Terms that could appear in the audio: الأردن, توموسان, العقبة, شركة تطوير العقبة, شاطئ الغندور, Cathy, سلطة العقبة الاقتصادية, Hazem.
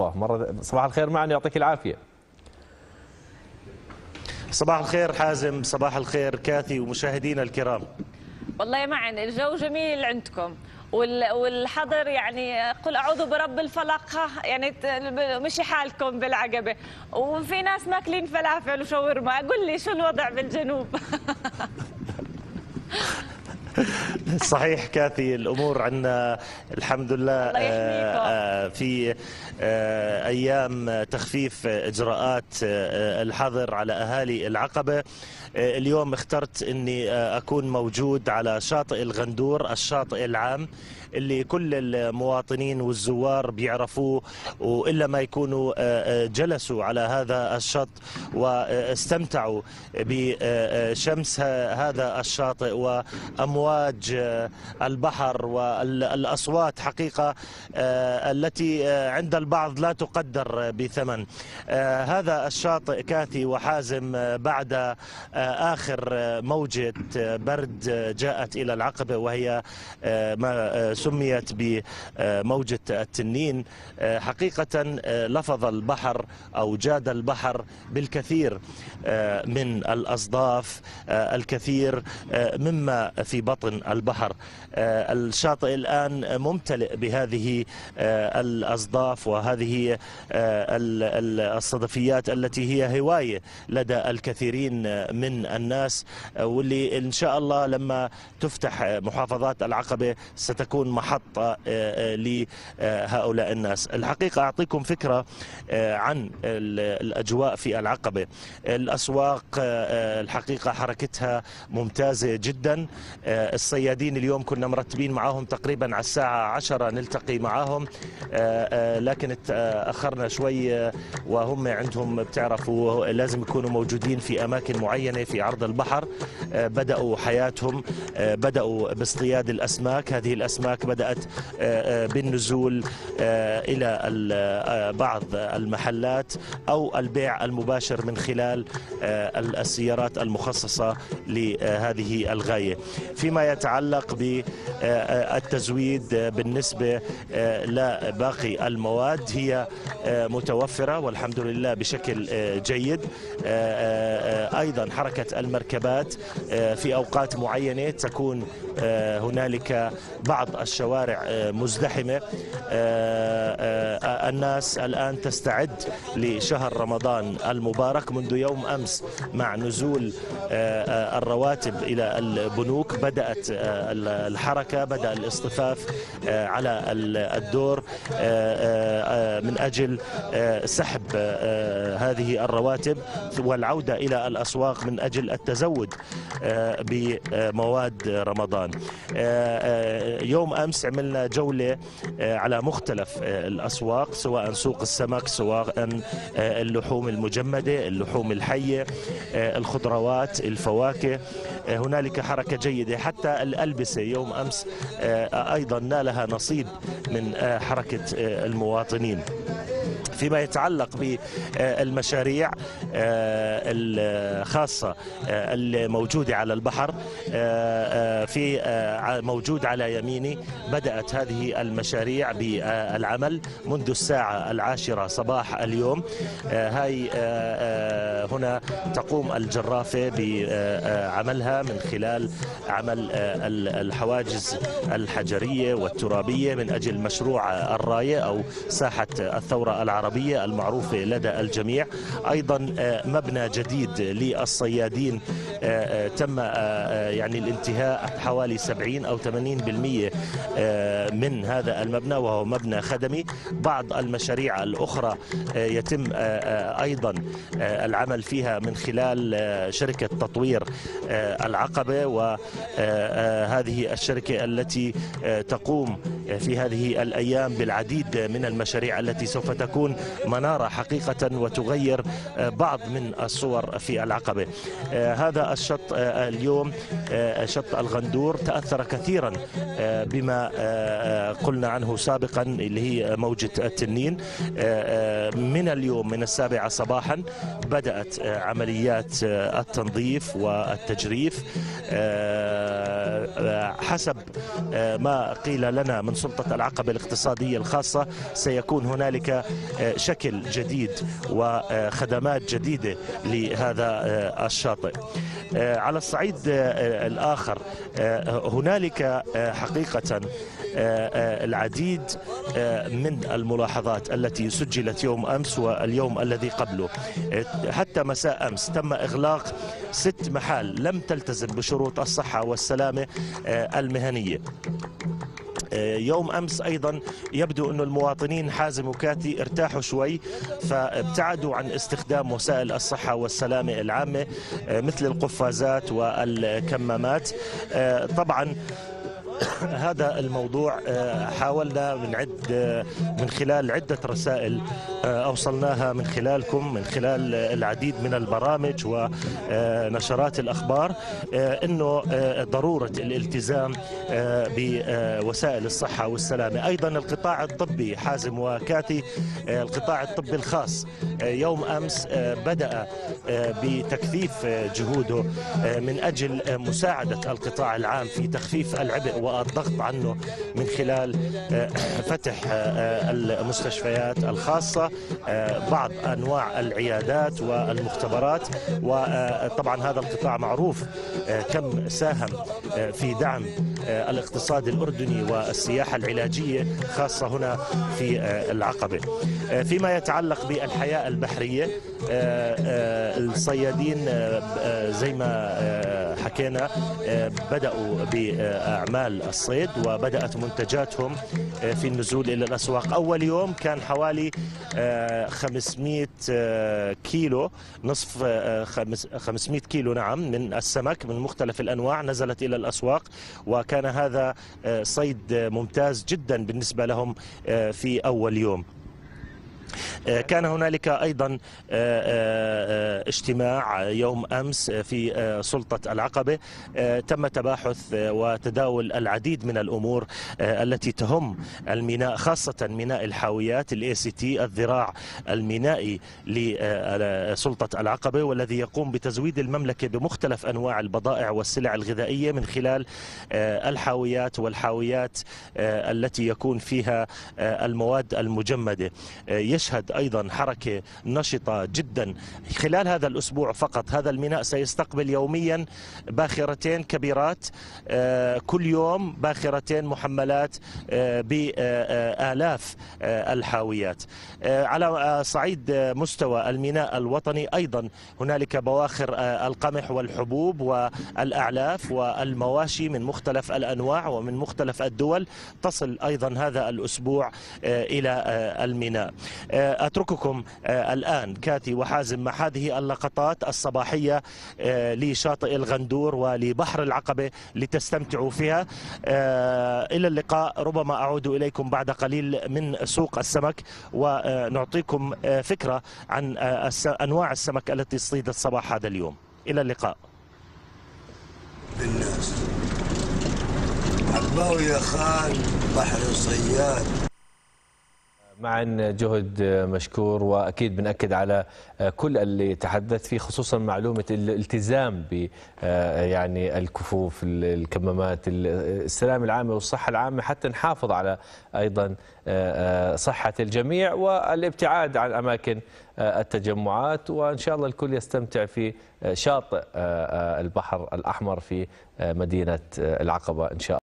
العقبة. صباح الخير معنا، يعطيك العافية. صباح الخير حازم، صباح الخير كاثي ومشاهدينا الكرام. والله معنا الجو جميل عندكم والحضر، يعني قل أعوذ برب الفلق، يعني مشي حالكم بالعقبة، وفي ناس ماكلين فلافل وشاورما. أقول لي شو الوضع بالجنوب؟ صحيح كاثي، الأمور عندنا الحمد لله في أيام تخفيف إجراءات الحظر على أهالي العقبة. اليوم اخترت أني أكون موجود على شاطئ الغندور، الشاطئ العام اللي كل المواطنين والزوار بيعرفوه، وإلا ما يكونوا جلسوا على هذا الشط واستمتعوا بشمس هذا الشاطئ وأمواج البحر والأصوات حقيقة التي عند البعض لا تقدر بثمن. هذا الشاطئ كاثي وحازم بعد آخر موجة برد جاءت إلى العقبة، وهي ما سميت بموجة التنين. حقيقة لفظ البحر أو جاد البحر بالكثير من الأصداف، الكثير مما في بطن البحر. الشاطئ الآن ممتلئ بهذه الأصداف وهذه الصدفيات التي هي هواية لدى الكثيرين من الناس، واللي إن شاء الله لما تفتح محافظات العقبة ستكون محطة لهؤلاء الناس. الحقيقة أعطيكم فكرة عن الأجواء في العقبة. الأسواق الحقيقة حركتها ممتازة جدا. الصيادين اليوم كنا مرتبين معهم تقريبا على الساعة 10 نلتقي معهم، لكن تأخرنا شوي، وهم عندهم بتعرفوا لازم يكونوا موجودين في أماكن معينة في عرض البحر. بدأوا حياتهم، بدأوا باصطياد الأسماك. هذه الأسماك بدأت بالنزول إلى بعض المحلات أو البيع المباشر من خلال السيارات المخصصة لهذه الغاية. فيما يتعلق بالتزويد بالنسبة لباقي المواد، هي متوفرة والحمد لله بشكل جيد. أيضا حركة المركبات في أوقات معينة تكون هنالك بعض الشوارع مزدحمة. الناس الآن تستعد لشهر رمضان المبارك منذ يوم أمس مع نزول الرواتب إلى البنوك. بدأت الحركة، بدأ الاصطفاف على الدور من أجل سحب هذه الرواتب والعودة إلى الأسواق من أجل التزود بمواد رمضان. يوم أمس عملنا جولة على مختلف الأسواق، سواء سوق السمك، سواء اللحوم المجمدة، اللحوم الحية، الخضروات، الفواكه. هنالك حركة جيدة، حتى الألبسة يوم أمس أيضا نالها نصيب من حركة المواطنين. فيما يتعلق بالمشاريع الخاصة الموجودة على البحر، في موجود على يميني بدأت هذه المشاريع بالعمل منذ الساعة 10 صباح اليوم. هاي هنا تقوم الجرافة بعملها من خلال عمل الحواجز الحجرية والترابية من أجل مشروع الراية أو ساحة الثورة العربية المعروفة لدى الجميع. أيضا مبنى جديد للصيادين تم يعني الانتهاء حوالي 70 أو 80% من هذا المبنى، وهو مبنى خدمي. بعض المشاريع الأخرى يتم أيضا العمل فيها من خلال شركة تطوير العقبة، وهذه الشركة التي تقوم في هذه الأيام بالعديد من المشاريع التي سوف تكون منارة حقيقة وتغير بعض من الصور في العقبة. هذا الشط اليوم، شط الغندور، تأثر كثيرا بما قلنا عنه سابقا اللي هي موجة التنين. من اليوم من السابعة صباحا بدأت عمليات التنظيف والتجريف حسب ما قيل لنا من سلطة العقبة الاقتصادية الخاصة سيكون هنالك شكل جديد وخدمات جديدة لهذا الشاطئ. على الصعيد الآخر هنالك حقيقة العديد من الملاحظات التي سجلت يوم أمس واليوم الذي قبله. حتى مساء أمس تم إغلاق 6 محال لم تلتزم بشروط الصحة والسلامة المهنية. يوم أمس أيضا يبدو أن المواطنين حازم وكاتي ارتاحوا شوي فابتعدوا عن استخدام وسائل الصحة والسلامة العامة مثل القفازات والكمامات. طبعا هذا الموضوع حاولنا من خلال عدة رسائل أوصلناها من خلالكم، من خلال العديد من البرامج ونشرات الأخبار، أنه ضرورة الالتزام بوسائل الصحة والسلامة. أيضا القطاع الطبي حازم وكاتي، القطاع الطبي الخاص يوم أمس بدأ بتكثيف جهوده من أجل مساعدة القطاع العام في تخفيف العبء والضغط عنه من خلال فتح المستشفيات الخاصة، بعض أنواع العيادات والمختبرات. وطبعا هذا القطاع معروف كم ساهم في دعم الاقتصاد الأردني والسياحة العلاجية خاصة هنا في العقبة. فيما يتعلق بالحياة البحرية، الصيادين زي ما حكينا بدأوا بأعمال الصيد وبدأت منتجاتهم في النزول إلى الأسواق. أول يوم كان حوالي 500 كيلو، نصف 500 كيلو نعم، من السمك من مختلف الأنواع نزلت إلى الأسواق، وكان هذا صيد ممتاز جدا بالنسبة لهم في أول يوم. كان هنالك أيضا اجتماع يوم أمس في سلطة العقبة تم تباحث وتداول العديد من الأمور التي تهم الميناء، خاصة ميناء الحاويات الACT، الذراع المينائي لسلطة العقبة، والذي يقوم بتزويد المملكة بمختلف أنواع البضائع والسلع الغذائية من خلال الحاويات والحاويات التي يكون فيها المواد المجمدة. يشهد أيضا حركة نشطة جدا خلال هذا الأسبوع فقط. هذا الميناء سيستقبل يوميا باخرتين كبيرات، كل يوم باخرتين محملات بآلاف الحاويات. على صعيد مستوى الميناء الوطني أيضا هنالك بواخر القمح والحبوب والأعلاف والمواشي من مختلف الأنواع ومن مختلف الدول تصل أيضا هذا الأسبوع إلى الميناء. أترككم الآن كاتي وحازم مع هذه اللقطات الصباحية لشاطئ الغندور ولبحر العقبة لتستمتعوا فيها. إلى اللقاء، ربما أعود إليكم بعد قليل من سوق السمك ونعطيكم فكرة عن أنواع السمك التي اصطيدت صباح هذا اليوم. إلى اللقاء. بالناس عباو يا خال بحر صياد. معا جهد مشكور، واكيد بنأكد على كل اللي تحدثت فيه، خصوصا معلومه الالتزام ب يعني الكفوف، الكمامات، السلامه العامه والصحه العامه، حتى نحافظ على ايضا صحه الجميع والابتعاد عن اماكن التجمعات. وان شاء الله الكل يستمتع في شاطئ البحر الاحمر في مدينه العقبه ان شاء الله.